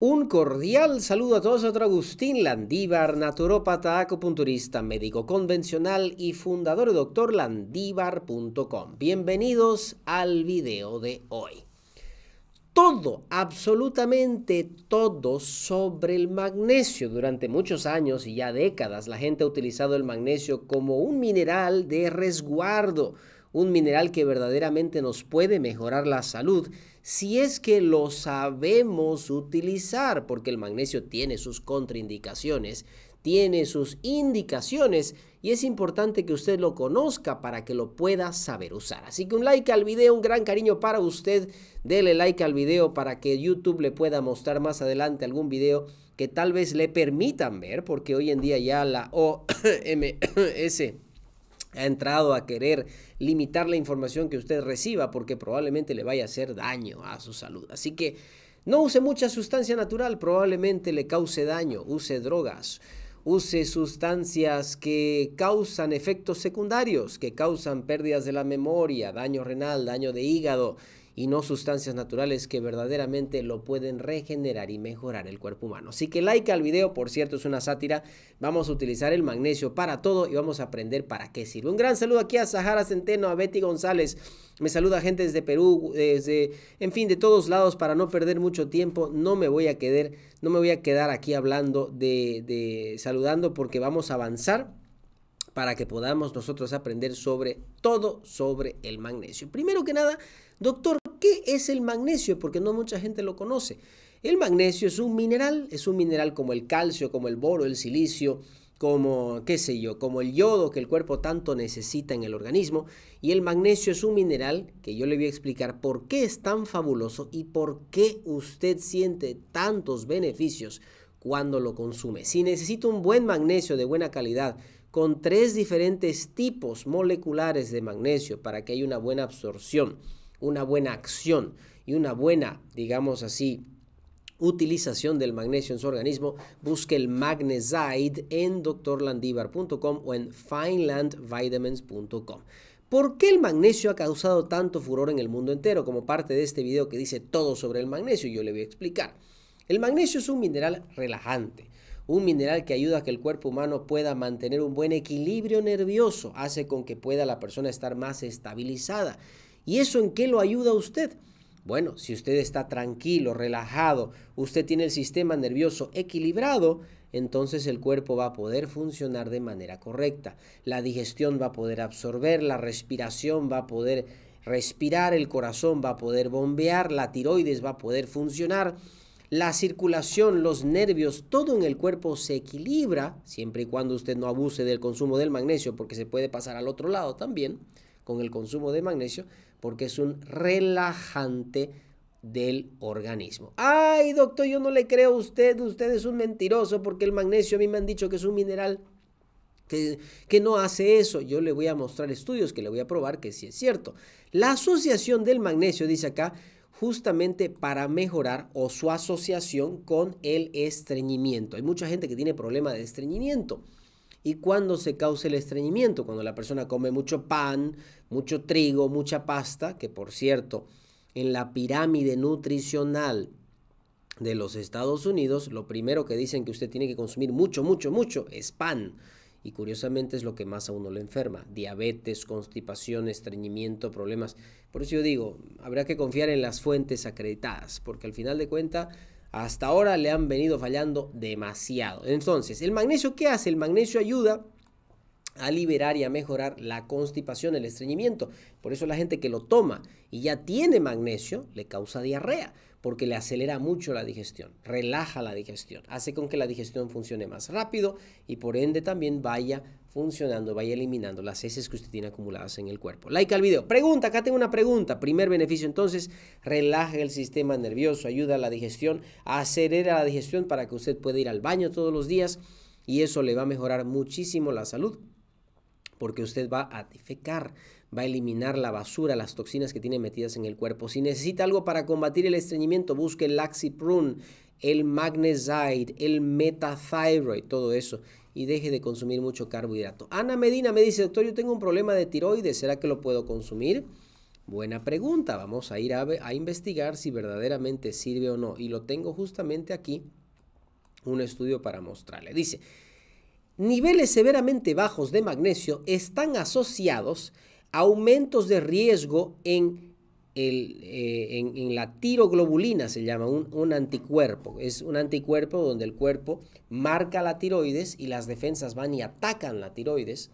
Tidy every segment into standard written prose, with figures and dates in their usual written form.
Un cordial saludo a todos, otro Agustín Landívar, naturópata, acupunturista, médico convencional y fundador de doctorlandivar.com. Bienvenidos al video de hoy. Todo, absolutamente todo sobre el magnesio. Durante muchos años y ya décadas la gente ha utilizado el magnesio como un mineral de resguardo, un mineral que verdaderamente nos puede mejorar la salud si es que lo sabemos utilizar, porque el magnesio tiene sus contraindicaciones, tiene sus indicaciones y es importante que usted lo conozca para que lo pueda saber usar. Así que un like al video, un gran cariño para usted, dele like al video para que YouTube le pueda mostrar más adelante algún video que tal vez le permitan ver, porque hoy en día ya la OMS ha entrado a querer limitar la información que usted reciba porque probablemente le vaya a hacer daño a su salud. Así que no use mucha sustancia natural, probablemente le cause daño. Use drogas, use sustancias que causan efectos secundarios, que causan pérdidas de la memoria, daño renal, daño de hígado, y no sustancias naturales que verdaderamente lo pueden regenerar y mejorar el cuerpo humano. Así que like al video, por cierto, es una sátira. Vamos a utilizar el magnesio para todo y vamos a aprender para qué sirve. Un gran saludo aquí a Sahara Centeno, a Betty González. Me saluda gente desde Perú, en fin, de todos lados. Para no perder mucho tiempo, no me voy a quedar aquí hablando saludando, porque vamos a avanzar para que podamos nosotros aprender sobre todo sobre el magnesio. Primero que nada, doctor, ¿qué es el magnesio? Porque no mucha gente lo conoce. El magnesio es un mineral como el calcio, como el boro, el silicio, como, qué sé yo, como el yodo que el cuerpo tanto necesita en el organismo. Y el magnesio es un mineral que yo le voy a explicar por qué es tan fabuloso y por qué usted siente tantos beneficios cuando lo consume. Si necesita un buen magnesio de buena calidad, con 3 diferentes tipos moleculares de magnesio para que haya una buena absorción, una buena acción y una buena, digamos así, utilización del magnesio en su organismo, busque el Magnesyde en doctorlandivar.com o en finlandvitamins.com. ¿Por qué el magnesio ha causado tanto furor en el mundo entero? Como parte de este video que dice todo sobre el magnesio, yo le voy a explicar. El magnesio es un mineral relajante, un mineral que ayuda a que el cuerpo humano pueda mantener un buen equilibrio nervioso, hace con que pueda la persona estar más estabilizada. ¿Y eso en qué lo ayuda a usted? Bueno, si usted está tranquilo, relajado, usted tiene el sistema nervioso equilibrado, entonces el cuerpo va a poder funcionar de manera correcta. La digestión va a poder absorber, la respiración va a poder respirar, el corazón va a poder bombear, la tiroides va a poder funcionar, la circulación, los nervios, todo en el cuerpo se equilibra, siempre y cuando usted no abuse del consumo del magnesio, porque se puede pasar al otro lado también con el consumo de magnesio, porque es un relajante del organismo. Ay, doctor, yo no le creo a usted, usted es un mentiroso, porque el magnesio a mí me han dicho que es un mineral que no hace eso. Yo le voy a mostrar estudios que le voy a probar que sí es cierto. La asociación del magnesio, dice acá, justamente para mejorar o su asociación con el estreñimiento. Hay mucha gente que tiene problema de estreñimiento. ¿Y cuándo se causa el estreñimiento? Cuando la persona come mucho pan, mucho trigo, mucha pasta, que por cierto, en la pirámide nutricional de los Estados Unidos, lo primero que dicen que usted tiene que consumir mucho, mucho, mucho es pan. Y curiosamente es lo que más a uno lo enferma. Diabetes, constipación, estreñimiento, problemas. Por eso yo digo, habrá que confiar en las fuentes acreditadas, porque al final de cuentas, hasta ahora le han venido fallando demasiado. Entonces, ¿el magnesio qué hace? El magnesio ayuda a liberar y a mejorar la constipación, el estreñimiento. Por eso la gente que lo toma y ya tiene magnesio, le causa diarrea, porque le acelera mucho la digestión, relaja la digestión, hace con que la digestión funcione más rápido y por ende también vaya funcionando, vaya eliminando las heces que usted tiene acumuladas en el cuerpo. Like al video. Pregunta, acá tengo una pregunta. Primer beneficio, entonces, relaja el sistema nervioso, ayuda a la digestión, acelera la digestión para que usted pueda ir al baño todos los días y eso le va a mejorar muchísimo la salud, porque usted va a defecar, va a eliminar la basura, las toxinas que tiene metidas en el cuerpo. Si necesita algo para combatir el estreñimiento, busque el Laxiprune, el Magnesyde, el MetaThyroid, todo eso. Y deje de consumir mucho carbohidrato. Ana Medina me dice, doctor, yo tengo un problema de tiroides, ¿será que lo puedo consumir? Buena pregunta, vamos a ir a investigar si verdaderamente sirve o no, y lo tengo justamente aquí, un estudio para mostrarle. Dice, niveles severamente bajos de magnesio están asociados a aumentos de riesgo en la tiroglobulina, se llama un anticuerpo. Es un anticuerpo donde el cuerpo marca la tiroides y las defensas van y atacan la tiroides,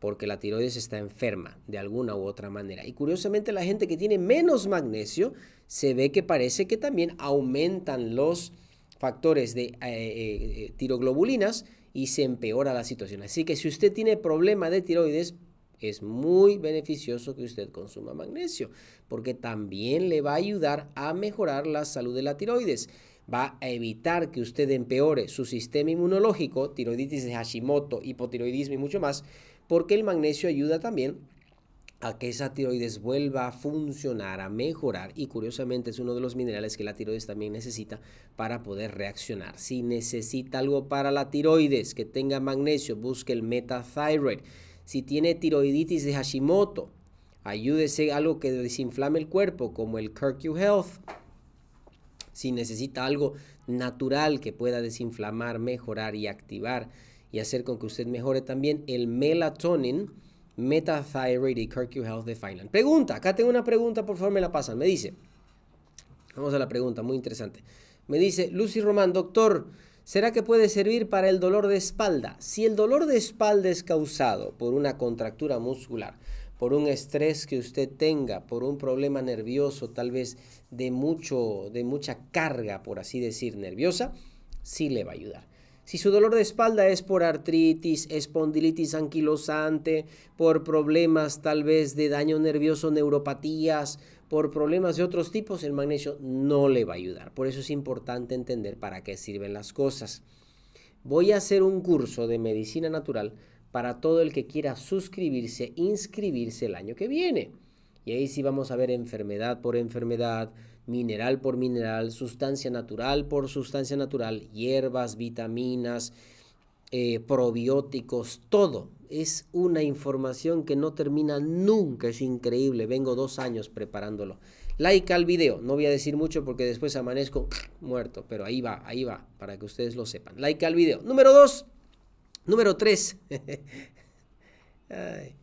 porque la tiroides está enferma de alguna u otra manera. Y curiosamente la gente que tiene menos magnesio se ve que parece que también aumentan los factores de tiroglobulinas y se empeora la situación. Así que si usted tiene problema de tiroides, es muy beneficioso que usted consuma magnesio, porque también le va a ayudar a mejorar la salud de la tiroides. Va a evitar que usted empeore su sistema inmunológico, tiroiditis de Hashimoto, hipotiroidismo y mucho más, porque el magnesio ayuda también a que esa tiroides vuelva a funcionar, a mejorar, y curiosamente es uno de los minerales que la tiroides también necesita para poder reaccionar. Si necesita algo para la tiroides que tenga magnesio, busque el MetaThyroid. Si tiene tiroiditis de Hashimoto, ayúdese algo que desinflame el cuerpo, como el Curcu Health. Si necesita algo natural que pueda desinflamar, mejorar y activar y hacer con que usted mejore también, el Melatonin, MetaThyroid y Curcu Health de Finland. Pregunta, acá tengo una pregunta, por favor me la pasan. Me dice, vamos a la pregunta, muy interesante. Me dice, Lucy Román, doctor, ¿será que puede servir para el dolor de espalda? Si el dolor de espalda es causado por una contractura muscular, por un estrés que usted tenga, por un problema nervioso, tal vez de mucha carga, por así decir, nerviosa, sí le va a ayudar. Si su dolor de espalda es por artritis, espondilitis anquilosante, por problemas tal vez de daño nervioso, neuropatías, por problemas de otros tipos, el magnesio no le va a ayudar. Por eso es importante entender para qué sirven las cosas. Voy a hacer un curso de medicina natural para todo el que quiera suscribirse, inscribirse el año que viene. Y ahí sí vamos a ver enfermedad por enfermedad, mineral por mineral, sustancia natural por sustancia natural, hierbas, vitaminas, probióticos, todo. Es una información que no termina nunca, es increíble, vengo 2 años preparándolo. Like al video, no voy a decir mucho porque después amanezco muerto, pero ahí va, para que ustedes lo sepan. Like al video. Número 3. Ay.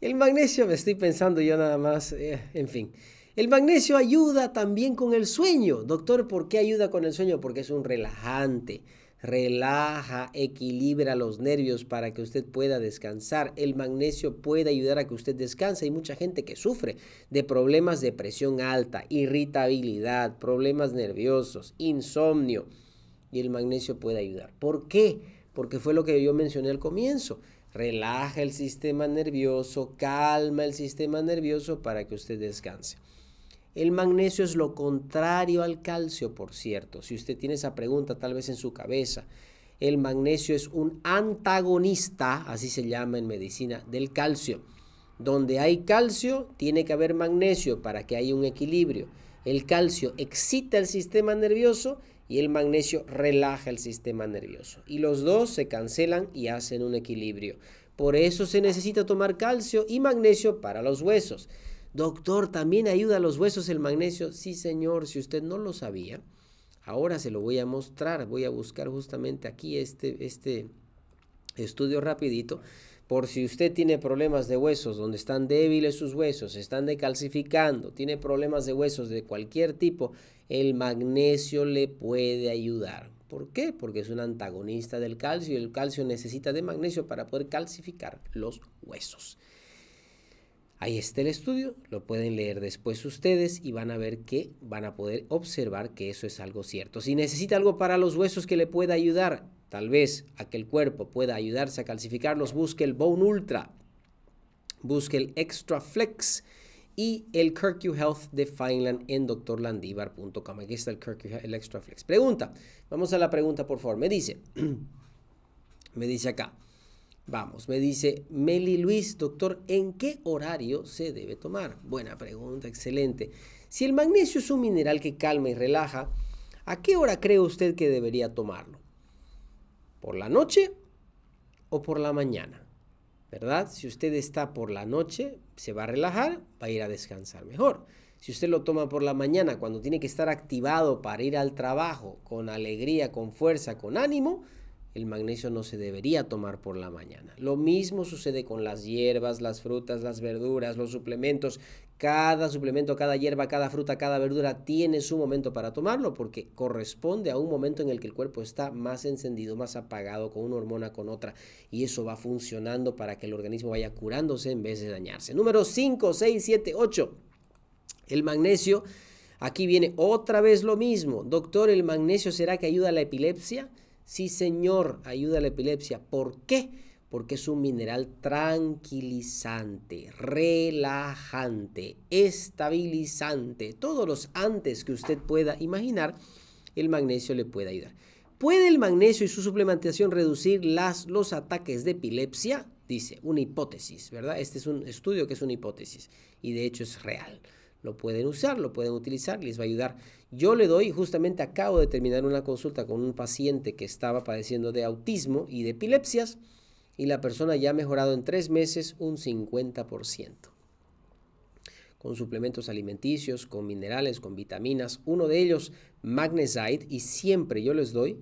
El magnesio, me estoy pensando yo nada más, en fin. El magnesio ayuda también con el sueño. Doctor, ¿por qué ayuda con el sueño? Porque es un relajante. Relaja, equilibra los nervios para que usted pueda descansar. El magnesio puede ayudar a que usted descanse. Hay mucha gente que sufre de problemas de presión alta, irritabilidad, problemas nerviosos, insomnio. Y el magnesio puede ayudar. ¿Por qué? Porque fue lo que yo mencioné al comienzo. Relaja el sistema nervioso, calma el sistema nervioso para que usted descanse. El magnesio es lo contrario al calcio, por cierto. Si usted tiene esa pregunta tal vez en su cabeza, el magnesio es un antagonista, así se llama en medicina, del calcio. Donde hay calcio, tiene que haber magnesio para que haya un equilibrio. El calcio excita el sistema nervioso y el magnesio relaja el sistema nervioso. Y los dos se cancelan y hacen un equilibrio. Por eso se necesita tomar calcio y magnesio para los huesos. Doctor, ¿también ayuda a los huesos el magnesio? Sí, señor, si usted no lo sabía, ahora se lo voy a mostrar. Voy a buscar justamente aquí este estudio rapidito. Por si usted tiene problemas de huesos, donde están débiles sus huesos, se están decalcificando, tiene problemas de huesos de cualquier tipo, el magnesio le puede ayudar. ¿Por qué? Porque es un antagonista del calcio y el calcio necesita de magnesio para poder calcificar los huesos. Ahí está el estudio, lo pueden leer después ustedes y van a ver que van a poder observar que eso es algo cierto. Si necesita algo para los huesos que le pueda ayudar, tal vez a que el cuerpo pueda ayudarse a calcificarlos, busque el Bone Ultra, busque el Extra Flex y el Curcu Health de Fineland en doctorlandivar.com. Aquí está el Curcu Health, el Extra Flex. Pregunta, vamos a la pregunta por favor. Me dice acá. Vamos, me dice Meli Luis, doctor, ¿en qué horario se debe tomar? Buena pregunta, excelente. Si el magnesio es un mineral que calma y relaja, ¿a qué hora cree usted que debería tomarlo? ¿Por la noche o por la mañana? ¿verdad? Si usted está por la noche, se va a relajar, va a ir a descansar mejor. Si usted lo toma por la mañana, cuando tiene que estar activado para ir al trabajo, con alegría, con fuerza, con ánimo, el magnesio no se debería tomar por la mañana. Lo mismo sucede con las hierbas, las frutas, las verduras, los suplementos. Cada suplemento, cada hierba, cada fruta, cada verdura tiene su momento para tomarlo porque corresponde a un momento en el que el cuerpo está más encendido, más apagado, con una hormona, con otra. Y eso va funcionando para que el organismo vaya curándose en vez de dañarse. Número 5, 6, 7, 8. El magnesio. Aquí viene otra vez lo mismo. Doctor, ¿el magnesio será que ayuda a la epilepsia? Sí, señor, ayuda a la epilepsia. ¿Por qué? Porque es un mineral tranquilizante, relajante, estabilizante. Todos los antes que usted pueda imaginar, el magnesio le puede ayudar. ¿Puede el magnesio y su suplementación reducir los ataques de epilepsia? Dice, una hipótesis, ¿verdad? Este es un estudio que es una hipótesis y de hecho es real. Lo pueden usar, lo pueden utilizar, les va a ayudar. Yo le doy, justamente acabo de terminar una consulta con un paciente que estaba padeciendo de autismo y de epilepsias y la persona ya ha mejorado en 3 meses un 50%. Con suplementos alimenticios, con minerales, con vitaminas, uno de ellos Magnesyde y siempre yo les doy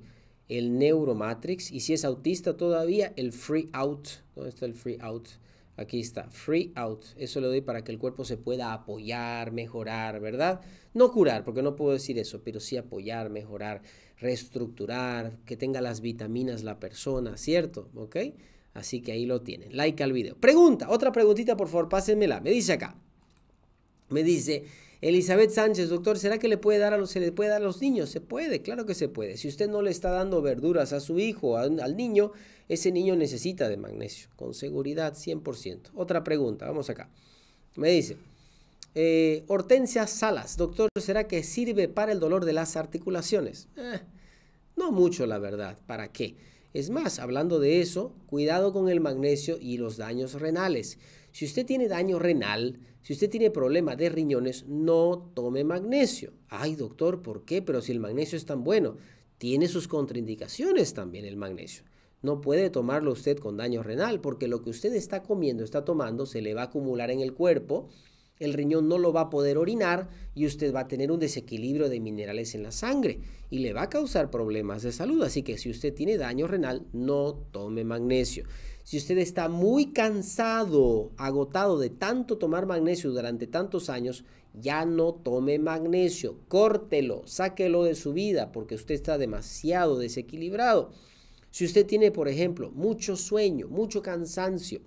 el Neuromatrix y si es autista todavía el Free Out. ¿Dónde está el Free Out? Aquí está, Free Out, eso le doy para que el cuerpo se pueda apoyar, mejorar, ¿verdad? No curar, porque no puedo decir eso, pero sí apoyar, mejorar, reestructurar, que tenga las vitaminas la persona, ¿cierto? ¿Ok? Así que ahí lo tienen, like al video. Pregunta, otra preguntita, por favor, pásenmela. Me dice acá, me dice Elizabeth Sánchez, doctor, ¿será que se le puede dar a los niños? Se puede, claro que se puede. Si usted no le está dando verduras a su hijo, al niño, ese niño necesita de magnesio, con seguridad 100%. Otra pregunta, vamos acá. Me dice, Hortensia Salas, doctor, ¿será que sirve para el dolor de las articulaciones? No mucho, la verdad, ¿para qué? Es más, hablando de eso, cuidado con el magnesio y los daños renales. Si usted tiene daño renal, si usted tiene problema de riñones, no tome magnesio. Ay, doctor, ¿por qué? Pero si el magnesio es tan bueno, tiene sus contraindicaciones también el magnesio. No puede tomarlo usted con daño renal porque lo que usted está comiendo, está tomando, se le va a acumular en el cuerpo. El riñón no lo va a poder orinar y usted va a tener un desequilibrio de minerales en la sangre y le va a causar problemas de salud. Así que si usted tiene daño renal, no tome magnesio. Si usted está muy cansado, agotado de tanto tomar magnesio durante tantos años, ya no tome magnesio. Córtelo, sáquelo de su vida porque usted está demasiado desequilibrado. Si usted tiene, por ejemplo, mucho sueño, mucho cansancio,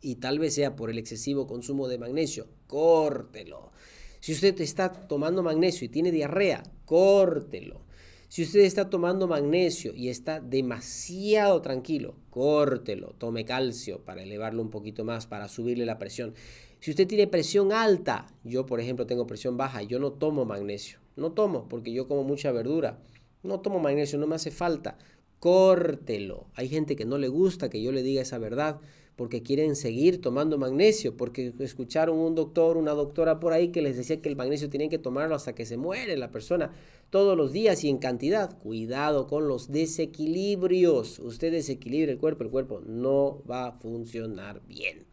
y tal vez sea por el excesivo consumo de magnesio, córtelo. Si usted está tomando magnesio y tiene diarrea, córtelo. Si usted está tomando magnesio y está demasiado tranquilo, córtelo. Tome calcio para elevarlo un poquito más, para subirle la presión. Si usted tiene presión alta, yo por ejemplo tengo presión baja, yo no tomo magnesio. No tomo porque yo como mucha verdura. No tomo magnesio, no me hace falta. Córtelo. Hay gente que no le gusta que yo le diga esa verdad porque quieren seguir tomando magnesio, porque escucharon un doctor, una doctora por ahí que les decía que el magnesio tienen que tomarlo hasta que se muere la persona todos los días y en cantidad. Cuidado con los desequilibrios. Usted desequilibra el cuerpo no va a funcionar bien.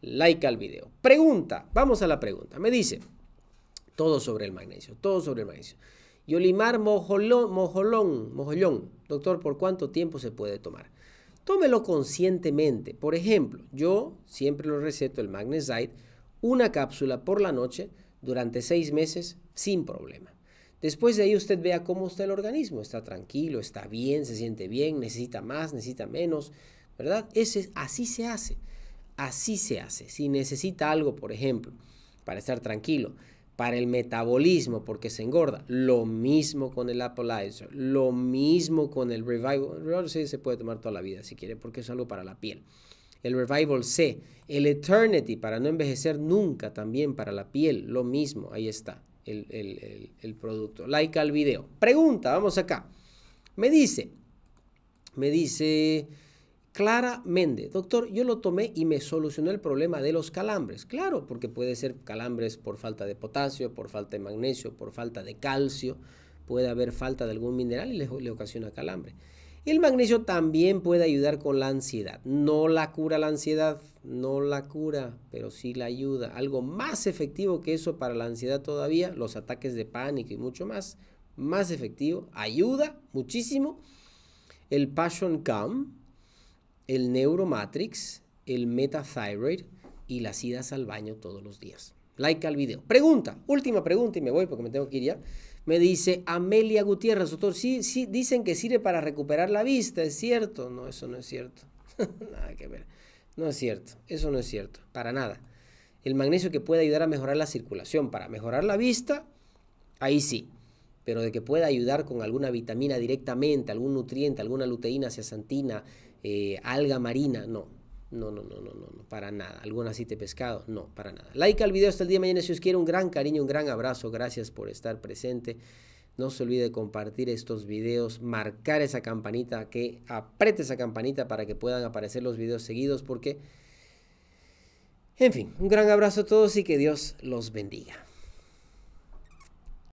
Like al video. Pregunta, vamos a la pregunta. Me dice, todo sobre el magnesio, todo sobre el magnesio. Yolimar Mojolón, doctor, ¿por cuánto tiempo se puede tomar? Tómelo conscientemente. Por ejemplo, yo siempre lo receto el Magnesyde, una cápsula por la noche durante 6 meses sin problema. Después de ahí usted vea cómo está el organismo. Está tranquilo, está bien, se siente bien, necesita más, necesita menos, ¿verdad? Así se hace, así se hace. Si necesita algo, por ejemplo, para estar tranquilo, para el metabolismo, porque se engorda. Lo mismo con el Apple Eyes, lo mismo con el Revival. El Revival C se puede tomar toda la vida si quiere, porque es algo para la piel. El Revival C, el Eternity, para no envejecer nunca, también para la piel, lo mismo. Ahí está el producto. Like al video. Pregunta, vamos acá. Me dice Clara Méndez, doctor, yo lo tomé y me solucionó el problema de los calambres. Claro, porque puede ser calambres por falta de potasio, por falta de magnesio, por falta de calcio, puede haber falta de algún mineral y le ocasiona calambre. El magnesio también puede ayudar con la ansiedad. No la cura la ansiedad, no la cura, pero sí la ayuda. Algo más efectivo que eso para la ansiedad todavía, los ataques de pánico y mucho más, más efectivo. Ayuda muchísimo el Passion Calm, el Neuromatrix, el MetaThyroid y las idas al baño todos los días. Like al video. Pregunta, última pregunta y me voy porque me tengo que ir ya. Me dice Amelia Gutiérrez, doctor, sí, dicen que sirve para recuperar la vista, ¿es cierto? No, eso no es cierto. Nada que ver. No es cierto, eso no es cierto, para nada. El magnesio que puede ayudar a mejorar la circulación, para mejorar la vista, ahí sí. Pero de que pueda ayudar con alguna vitamina directamente, algún nutriente, alguna luteína, zeaxantina, alga marina, no, para nada. Algún aceite de pescado, no, para nada. Like al video hasta el día de mañana si os quiero. Un gran cariño, un gran abrazo. Gracias por estar presente. No se olvide de compartir estos videos, marcar esa campanita, que apriete esa campanita para que puedan aparecer los videos seguidos porque, en fin, un gran abrazo a todos y que Dios los bendiga.